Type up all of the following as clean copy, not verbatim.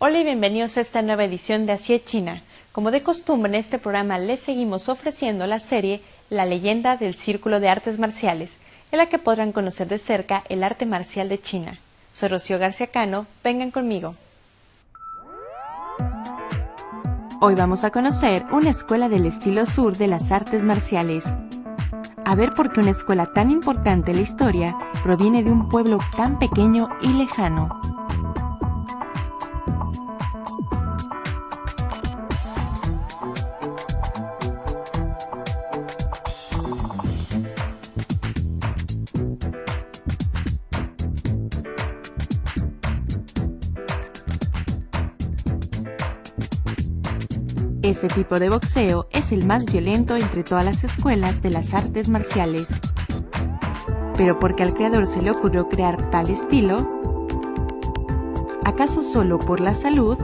Hola y bienvenidos a esta nueva edición de Así es China. Como de costumbre en este programa les seguimos ofreciendo la serie La leyenda del Círculo de Artes Marciales, en la que podrán conocer de cerca el arte marcial de China. Soy Rocío García Cano, vengan conmigo. Hoy vamos a conocer una escuela del estilo sur de las artes marciales. A ver por qué una escuela tan importante en la historia proviene de un pueblo tan pequeño y lejano. Este tipo de boxeo es el más violento entre todas las escuelas de las artes marciales. ¿Pero por qué al creador se le ocurrió crear tal estilo? ¿Acaso solo por la salud?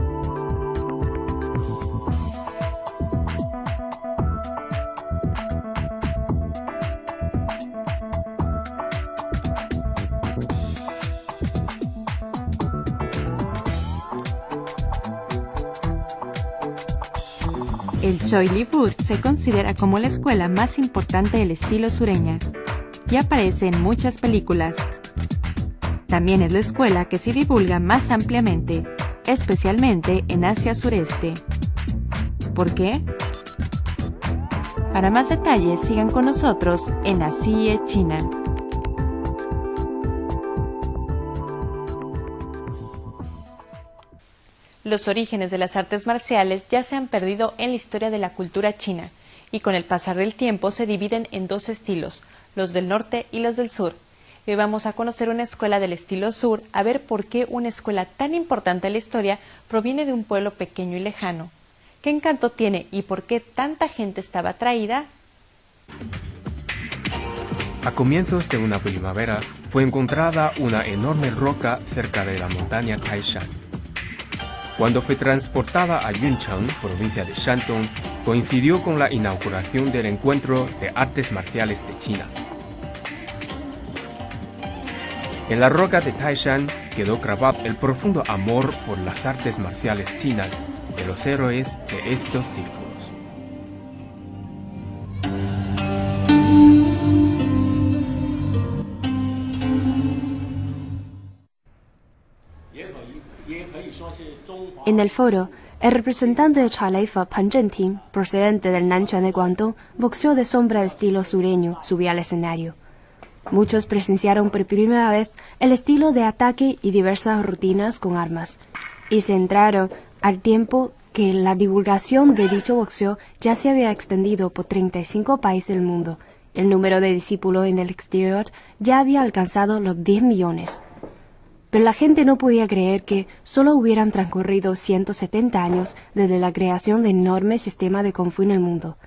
El Choy Lee Fut se considera como la escuela más importante del estilo sureña y aparece en muchas películas. También es la escuela que se divulga más ampliamente, especialmente en Asia sureste. ¿Por qué? Para más detalles sigan con nosotros en Así es China. Los orígenes de las artes marciales ya se han perdido en la historia de la cultura china y con el pasar del tiempo se dividen en dos estilos, los del norte y los del sur. Hoy vamos a conocer una escuela del estilo sur a ver por qué una escuela tan importante en la historia proviene de un pueblo pequeño y lejano. ¿Qué encanto tiene y por qué tanta gente estaba atraída? A comienzos de una primavera fue encontrada una enorme roca cerca de la montaña Taishan. Cuando fue transportada a Yunchang, provincia de Shantong, coincidió con la inauguración del encuentro de artes marciales de China. En la roca de Taishan quedó grabado el profundo amor por las artes marciales chinas de los héroes de estos siglos. En el foro, el representante de Choy Lee Fut, Pan Zhenting, procedente del Nanquan de Guangdong, boxeo de sombra de estilo sureño, subió al escenario. Muchos presenciaron por primera vez el estilo de ataque y diversas rutinas con armas, y se entraron al tiempo que la divulgación de dicho boxeo ya se había extendido por 35 países del mundo. El número de discípulos en el exterior ya había alcanzado los 10 millones. Pero la gente no podía creer que solo hubieran transcurrido 170 años desde la creación del enorme sistema de Kung Fu en el mundo.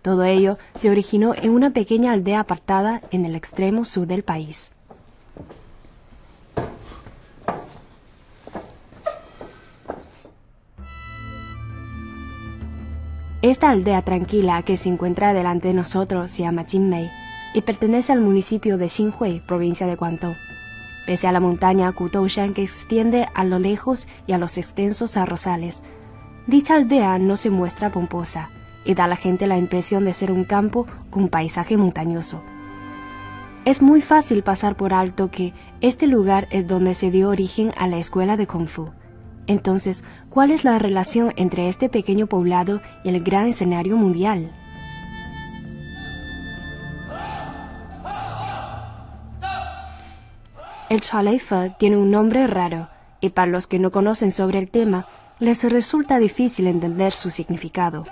Todo ello se originó en una pequeña aldea apartada en el extremo sur del país. Esta aldea tranquila que se encuentra delante de nosotros se llama Jinmei y pertenece al municipio de Xinhui, provincia de Guangdong. Pese a la montaña Qutou Shan que extiende a lo lejos y a los extensos arrozales, dicha aldea no se muestra pomposa y da a la gente la impresión de ser un campo con paisaje montañoso. Es muy fácil pasar por alto que este lugar es donde se dio origen a la escuela de Kung Fu. Entonces, ¿cuál es la relación entre este pequeño poblado y el gran escenario mundial? El Choy Lee Fut tiene un nombre raro, y para los que no conocen sobre el tema, les resulta difícil entender su significado.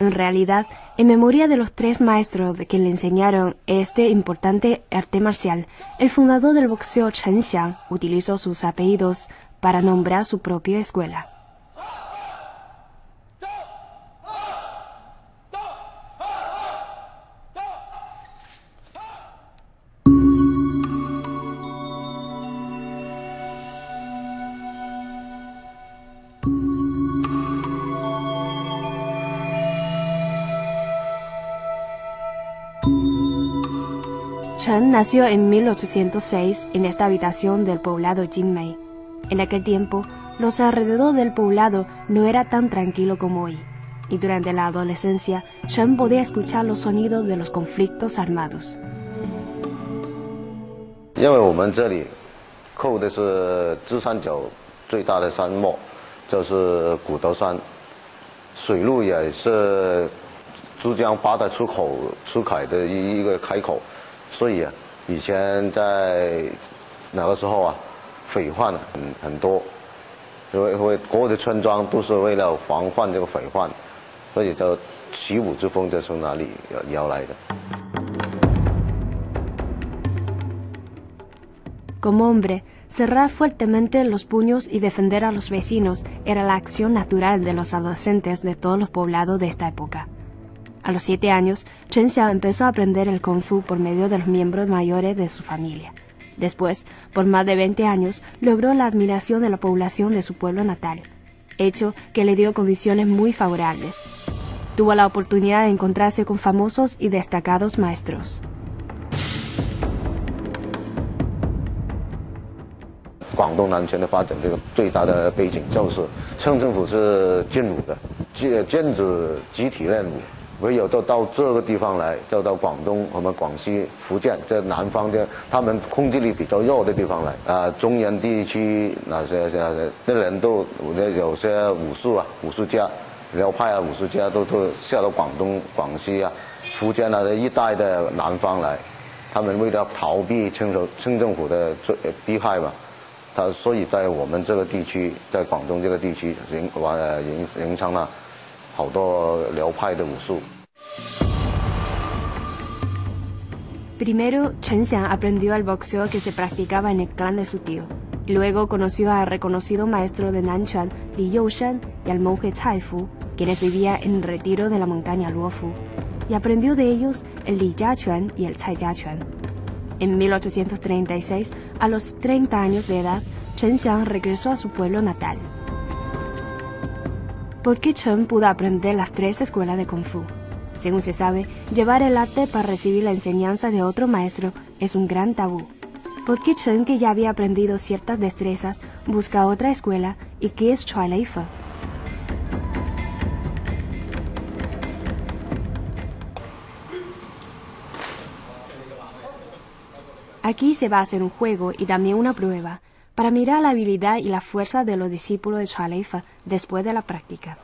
En realidad, en memoria de los tres maestros que le enseñaron este importante arte marcial, el fundador del boxeo Chen Xiang utilizó sus apellidos para nombrar su propia escuela. Chen nació en 1806 en esta habitación del poblado Jinmei. En aquel tiempo, los alrededores del poblado no era tan tranquilo como hoy, y durante la adolescencia Shan podía escuchar los sonidos de los conflictos armados. Como hombre, cerrar fuertemente los puños y defender a los vecinos era la acción natural de los adolescentes de todos los poblados de esta época. A los 7 años, Chen Xiang empezó a aprender el Kung Fu por medio de los miembros mayores de su familia. Después, por más de 20 años, logró la admiración de la población de su pueblo natal, hecho que le dio condiciones muy favorables. Tuvo la oportunidad de encontrarse con famosos y destacados maestros. Guangdong Nanquan de desarrollo, la principal base es el gobierno de Qing, es Qing colectivo. 唯有到这个地方来 Primero, Chen Xiang aprendió el boxeo que se practicaba en el clan de su tío. Luego conoció al reconocido maestro de Nanquan, Li Youshan, y al monje Cai Fu, quienes vivían en el retiro de la montaña Luofu, y aprendió de ellos el Li Jiaquan y el Cai Jiaquan. En 1836, a los 30 años de edad, Chen Xiang regresó a su pueblo natal. ¿Por qué Chen pudo aprender las 3 escuelas de Kung Fu? Según se sabe, llevar el arte para recibir la enseñanza de otro maestro es un gran tabú. ¿Por qué Chen, que ya había aprendido ciertas destrezas, busca otra escuela? ¿Y qué es Choy Lee Fut? Aquí se va a hacer un juego y también una prueba, para mirar la habilidad y la fuerza de los discípulos de Choy Lee Fut después de la práctica.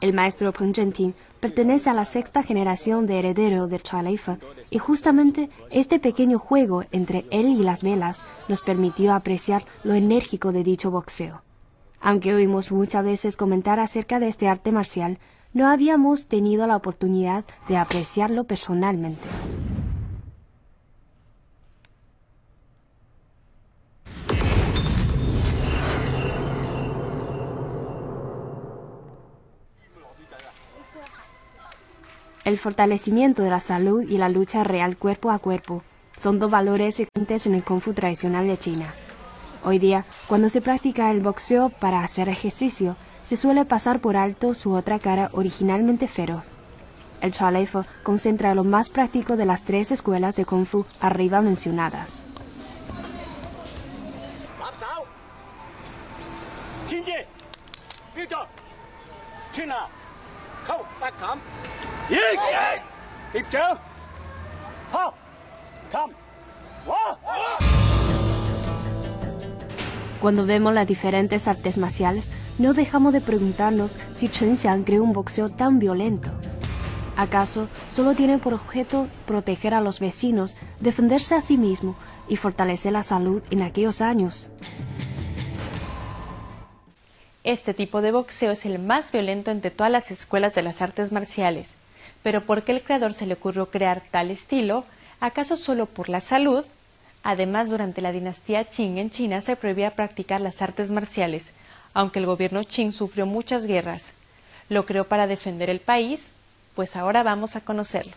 El maestro Pan Zhenting pertenece a la 6ª generación de herederos de Choy Lee Fut, y justamente este pequeño juego entre él y las velas nos permitió apreciar lo enérgico de dicho boxeo. Aunque oímos muchas veces comentar acerca de este arte marcial, no habíamos tenido la oportunidad de apreciarlo personalmente. El fortalecimiento de la salud y la lucha real cuerpo a cuerpo son 2 valores existentes en el Kung Fu tradicional de China. Hoy día, cuando se practica el boxeo para hacer ejercicio, se suele pasar por alto su otra cara originalmente feroz. El Choy Lee Fut concentra lo más práctico de las 3 escuelas de Kung Fu arriba mencionadas. Cuando vemos las diferentes artes marciales, no dejamos de preguntarnos si Chen Xiang creó un boxeo tan violento. ¿Acaso solo tiene por objeto proteger a los vecinos, defenderse a sí mismo y fortalecer la salud en aquellos años? Este tipo de boxeo es el más violento entre todas las escuelas de las artes marciales. Pero ¿por qué al creador se le ocurrió crear tal estilo? ¿Acaso solo por la salud? Además, durante la dinastía Qing en China se prohibía practicar las artes marciales, aunque el gobierno Qing sufrió muchas guerras. ¿Lo creó para defender el país? Pues ahora vamos a conocerlo.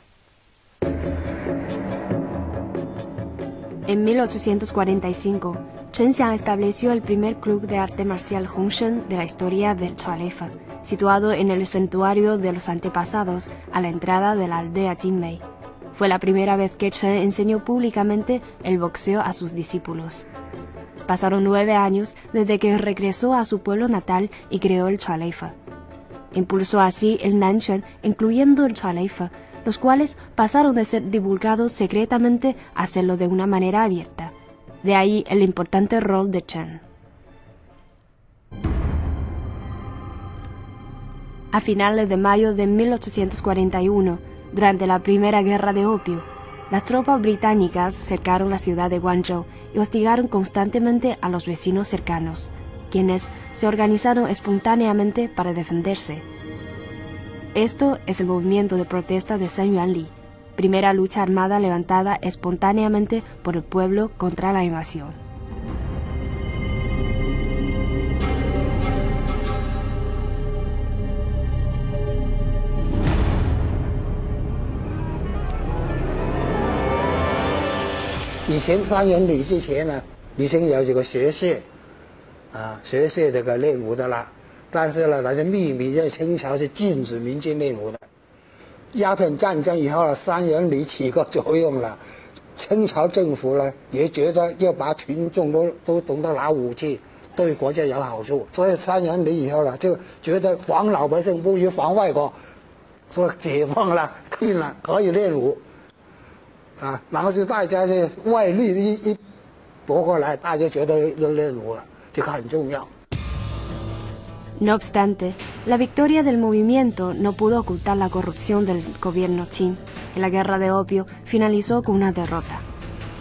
En 1845, Chen Xiang estableció el primer club de arte marcial Hongsheng de la historia del Choy Lee Fut, situado en el santuario de los antepasados a la entrada de la aldea Jinmei. Fue la primera vez que Chen enseñó públicamente el boxeo a sus discípulos. Pasaron 9 años desde que regresó a su pueblo natal y creó el Choy Lee Fut. Impulsó así el Nanquan, incluyendo el Choy Lee Fut, los cuales pasaron de ser divulgados secretamente a hacerlo de una manera abierta. De ahí el importante rol de Chen. A finales de mayo de 1841, durante la Primera Guerra de Opio, las tropas británicas cercaron la ciudad de Guangzhou y hostigaron constantemente a los vecinos cercanos, quienes se organizaron espontáneamente para defenderse. Esto es el movimiento de protesta de Sanyuanli, primera lucha armada levantada espontáneamente por el pueblo contra la invasión.以前三元里之前呢，已经有这个学社，啊，学社这个练武的啦。但是呢，它是秘密，在清朝是禁止民间练武的。鸦片战争以后呢，三元里起个作用了。清朝政府呢也觉得要把群众都懂得拿武器，对国家有好处。所以三元里以后呢，就觉得防老百姓不如防外国，所以解放了，禁了，可以练武。 啊，然后就大家这外力一拨过来，大家觉得练武了，这个很重要。No obstante, la victoria del movimiento no pudo ocultar la corrupción del gobierno Qing, y la guerra de opio finalizó con una derrota.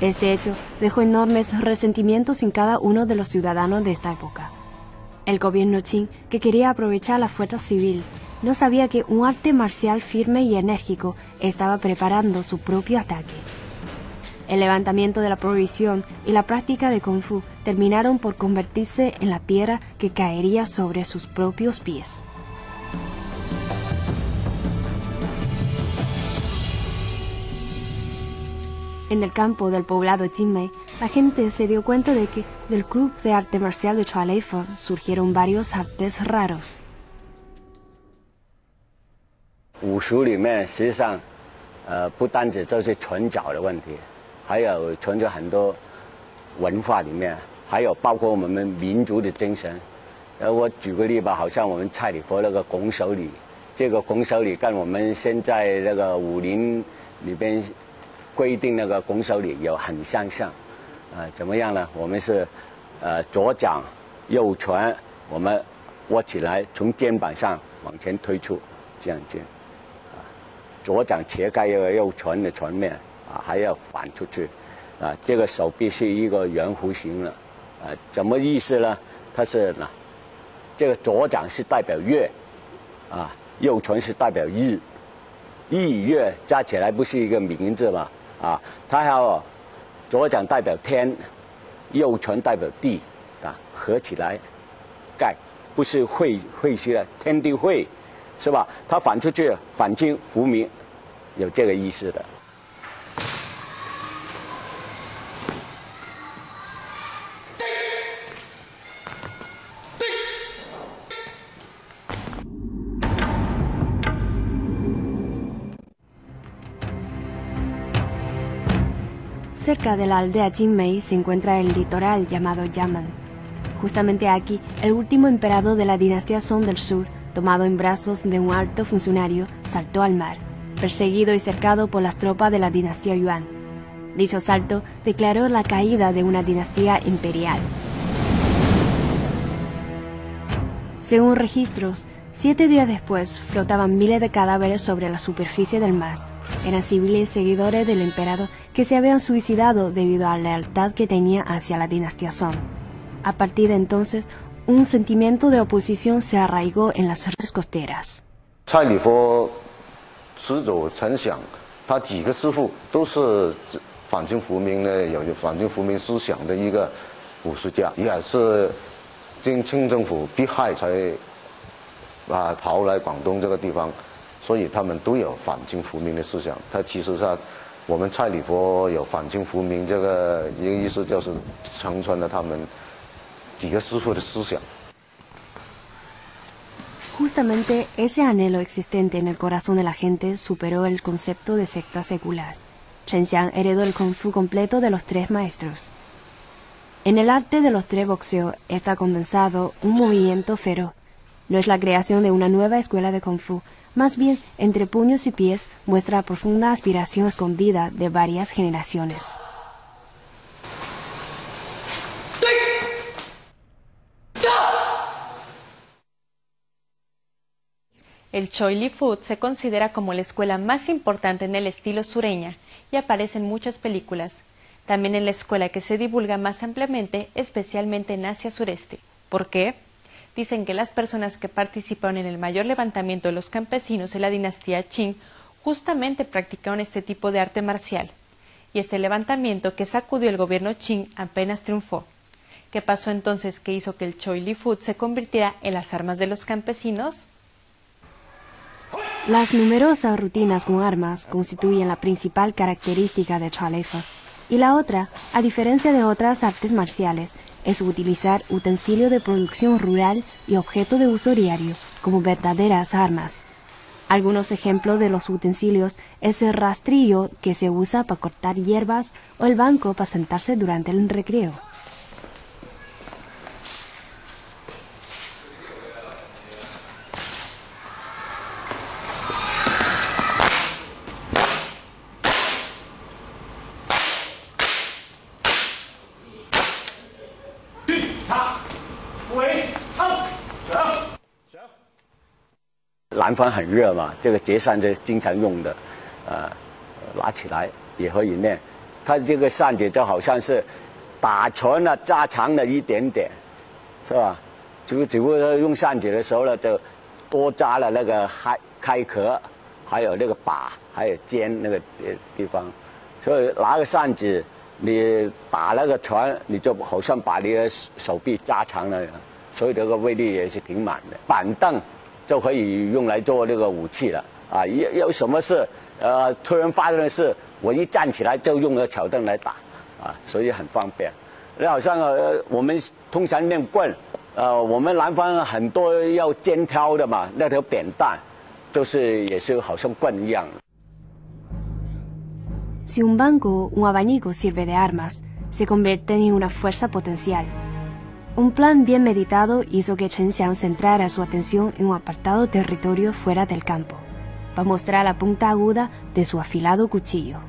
Este hecho dejó enormes resentimientos en cada uno de los ciudadanos de esta época. El gobierno Qing, que quería aprovechar la fuerza civil, no sabía que un arte marcial firme y enérgico estaba preparando su propio ataque. El levantamiento de la prohibición y la práctica de Kung Fu terminaron por convertirse en la piedra que caería sobre sus propios pies. En el campo del poblado Jinmei, la gente se dio cuenta de que del club de arte marcial de Choy Lee Fut surgieron varios artes raros. 武术里面实际上，不单只就是拳脚的问题，还有存着很多文化里面，还有包括我们民族的精神。我举个例吧，好像我们蔡礼佛那个拱手礼，这个拱手礼跟我们现在那个武林里边规定那个拱手礼有很相像。怎么样呢？我们是左掌右拳，我们握起来，从肩膀上往前推出，这样子。 左掌斜盖右拳的拳面啊，还要反出去啊！这个手臂是一个圆弧形了啊，怎么意思呢？它是呢，这个左掌是代表月啊，右拳是代表日，日月加起来不是一个名字嘛啊？它还有左掌代表天，右拳代表地啊，合起来盖不是会息的天地会。 是吧？他反出去，反清复明，有这个意思的。Cerca de la aldea Jinmei se encuentra el litoral llamado Yaman. Justamente aquí, el último emperador de la dinastía Song del Sur, tomado en brazos de un alto funcionario, saltó al mar, perseguido y cercado por las tropas de la dinastía Yuan. Dicho salto declaró la caída de una dinastía imperial. Según registros, 7 días después flotaban miles de cadáveres sobre la superficie del mar. Eran civiles seguidores del emperador que se habían suicidado debido a la lealtad que tenía hacia la dinastía Song. A partir de entonces, un sentimiento de oposición se arraigó en las redes costeras. Cai Lee Fut始祖陈响，他几个师傅都是反清复明的，有反清复明思想的一个武术家，也是经清政府逼害才啊逃来广东这个地方，所以他们都有反清复明的思想。他其实上，我们Cai Lee Fut有反清复明这个一个意思，就是承传了他们。 Justamente ese anhelo existente en el corazón de la gente superó el concepto de secta secular. Chen Xiang heredó el Kung Fu completo de los 3 maestros. En el arte de los tres boxeos está condensado un movimiento feroz. No es la creación de una nueva escuela de Kung Fu, más bien entre puños y pies muestra la profunda aspiración escondida de varias generaciones. El Choy Lee Fut se considera como la escuela más importante en el estilo sureña y aparece en muchas películas. También es la escuela que se divulga más ampliamente, especialmente en Asia sureste. ¿Por qué? Dicen que las personas que participaron en el mayor levantamiento de los campesinos en la dinastía Qing justamente practicaron este tipo de arte marcial. Y este levantamiento que sacudió el gobierno Qing apenas triunfó. ¿Qué pasó entonces que hizo que el Choy Lee Fut se convirtiera en las armas de los campesinos? Las numerosas rutinas con armas constituyen la principal característica de Choy Lee Fut, y la otra, a diferencia de otras artes marciales, es utilizar utensilios de producción rural y objetos de uso diario como verdaderas armas. Algunos ejemplos de los utensilios es el rastrillo que se usa para cortar hierbas o el banco para sentarse durante el recreo.南方很热嘛，这个折扇子经常用的，拉起来也可以呢，它这个扇子就好像是打拳呢，扎长了一点点，是吧？只不过用扇子的时候呢，就多扎了那个开壳，还有那个把，还有尖那个地方，所以拿个扇子你打那个船，你就好像把你的手臂扎长了，所以这个威力也是挺满的。板凳 Si un banco, un abanico sirve de armas, se convierte en una fuerza potencial. Un plan bien meditado hizo que Chen Xiang centrara su atención en un apartado territorio fuera del campo, para mostrar la punta aguda de su afilado cuchillo.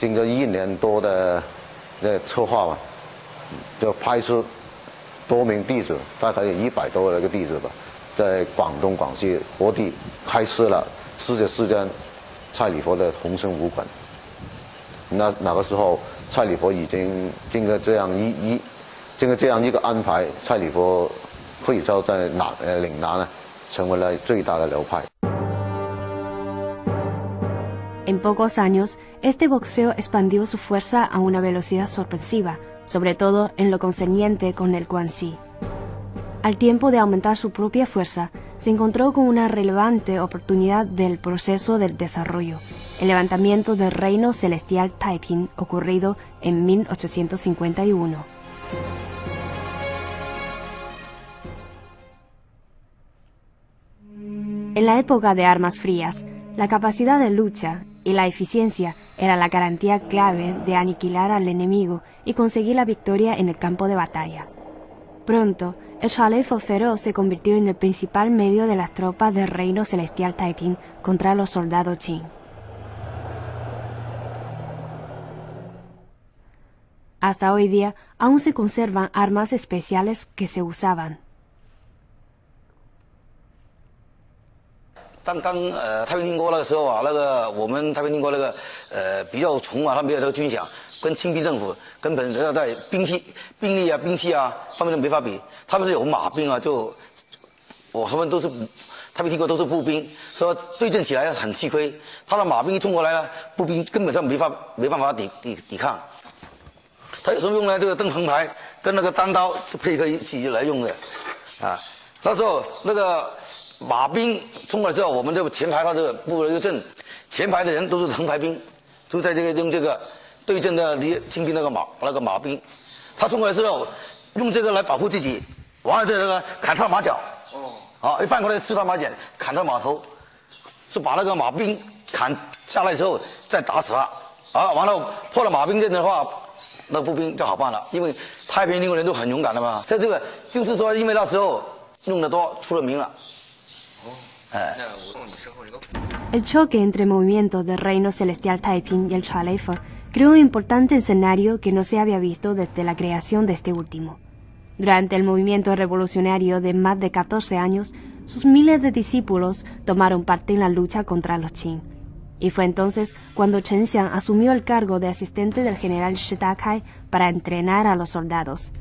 Tengo 1年多的策划吧，就拍摄多名弟子，大概有100多那个弟子吧。 在广东、广西各地开设了14间蔡李佛的红参武馆。那个时候，蔡李佛已经经过这样一个安排，蔡李佛慧照在岭南呢，成为了最大的流派。En pocos años, este boxeo expandió su fuerza a una velocidad sorpresiva, sobre todo en lo concerniente con el guanxi. Al tiempo de aumentar su propia fuerza, se encontró con una relevante oportunidad del proceso del desarrollo, el levantamiento del reino celestial Taiping ocurrido en 1851. En la época de armas frías, la capacidad de lucha y la eficiencia era la garantía clave de aniquilar al enemigo y conseguir la victoria en el campo de batalla. Pronto, el Choy Lee Fut feroz se convirtió en el principal medio de las tropas del reino celestial Taiping contra los soldados Qing. Hasta hoy día, aún se conservan armas especiales que se usaban. 跟清帝政府根本人家在兵力啊方面都没法比，他们是有马兵啊，就他们都是太平天国都是步兵，所以对阵起来很吃亏。他的马兵一冲过来呢，步兵根本上没办法抵抗。他有时候用来这个登城牌跟那个单刀是配合一起来用的，啊，那时候那个马兵冲过来之后，我们这个前排他这个布了一个阵，前排的人都是藤牌兵，就在这个用这个。 对阵的清兵那个马兵，他冲过来之后，用这个来保护自己，完了这个砍他的马脚。哦，啊，一翻过来刺他马锏，砍他马头，是把那个马兵砍下来之后再打死他。啊，完了破了马兵阵的话，那步兵就好办了，因为太平天国人都很勇敢的嘛。在这个就是说，因为那时候弄得多，出了名了。哦，哎。El choque entre movimientos del reino celestial Taiping y el Choy Lee Fut creó un importante escenario que no se había visto desde la creación de este último. Durante el movimiento revolucionario de más de 14 años, sus miles de discípulos tomaron parte en la lucha contra los Qing. Y fue entonces cuando Chen Xiang asumió el cargo de asistente del general Shi Dakai para entrenar a los soldados.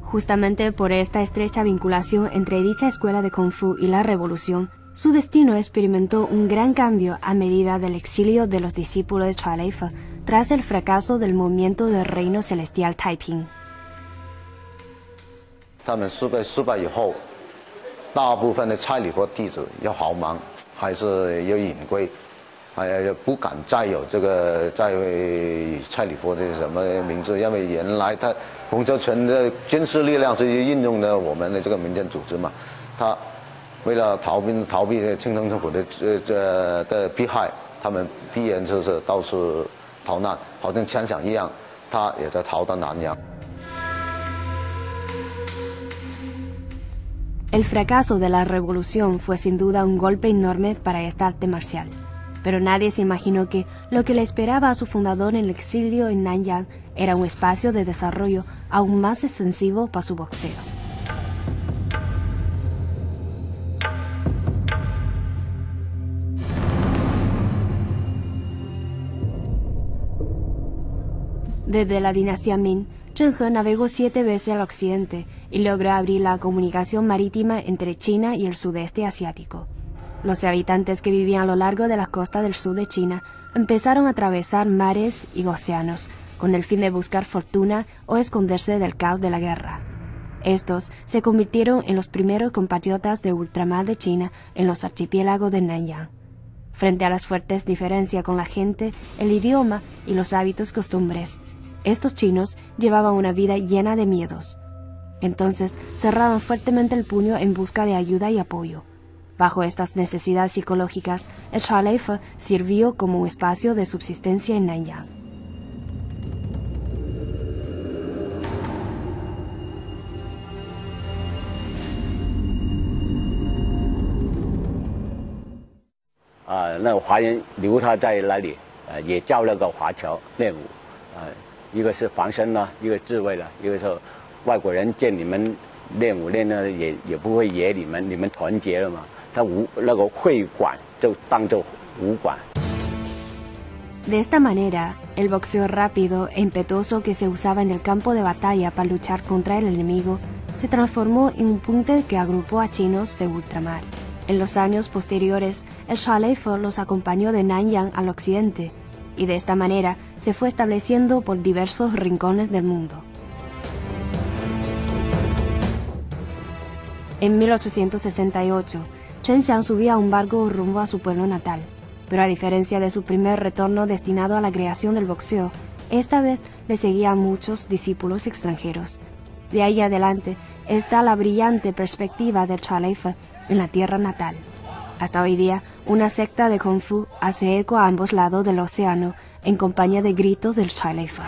Justamente por esta estrecha vinculación entre dicha escuela de Kung Fu y la revolución, su destino experimentó un gran cambio a medida del exilio de los discípulos de Choy Lee Fut tras el fracaso del movimiento del reino celestial Taiping. 他们失败以后，大部分的蔡李国弟子要逃亡，还是要隐归，还不敢再有这个再以蔡李国这什么名字，因为原来他洪秀全的军事力量是运用的我们的这个民间组织嘛，他为了逃避清政政府的的迫害，他们必然就是到处逃难，好像枪响一样，他也在逃到南洋。 El fracaso de la revolución fue sin duda un golpe enorme para esta arte marcial, pero nadie se imaginó que lo que le esperaba a su fundador en el exilio en Nanyang era un espacio de desarrollo aún más extensivo para su boxeo. Desde la dinastía Ming, Zheng He navegó 7 veces al occidente y logró abrir la comunicación marítima entre China y el sudeste asiático. Los habitantes que vivían a lo largo de las costas del sur de China empezaron a atravesar mares y océanos con el fin de buscar fortuna o esconderse del caos de la guerra. Estos se convirtieron en los primeros compatriotas de ultramar de China en los archipiélagos de Nanyang. Frente a las fuertes diferencias con la gente, el idioma y los hábitos costumbres, estos chinos llevaban una vida llena de miedos. Entonces cerraban fuertemente el puño en busca de ayuda y apoyo. Bajo estas necesidades psicológicas, el Choy Lee Fut sirvió como un espacio de subsistencia en Nanyang. Ah, 那华人留他在那里，也教那个华侨练武，一个是防身啦，一个自卫啦，一个是外国人见你们练武练呢，也不会惹你们，你们团结了嘛。他武那个会馆就当做武馆。De esta manera, el boxeo rápido e impetuoso que se usaba en el campo de batalla para luchar contra el enemigo se transformó en un puente que agrupó a chinos de ultramar. En los años posteriores, el Choy Lee Fut los acompañó de Nanyang al occidente, y de esta manera se fue estableciendo por diversos rincones del mundo. En 1868, Chen Xiang subía a un barco rumbo a su pueblo natal, pero a diferencia de su primer retorno destinado a la creación del boxeo, esta vez le seguía a muchos discípulos extranjeros. De ahí adelante está la brillante perspectiva del Choy Lee Fut en la tierra natal. Hasta hoy día, una secta de Kung Fu hace eco a ambos lados del océano en compañía de gritos del Choy Lee Fut.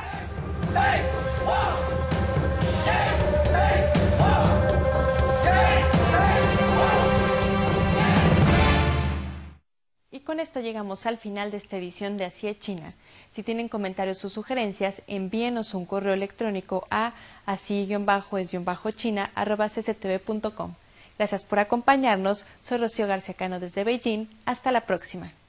Y con esto llegamos al final de esta edición de Así es China. Si tienen comentarios o sugerencias, envíenos un correo electrónico a así_es_china@cctv.com. Gracias por acompañarnos. Soy Rocío García Cano desde Beijing. Hasta la próxima.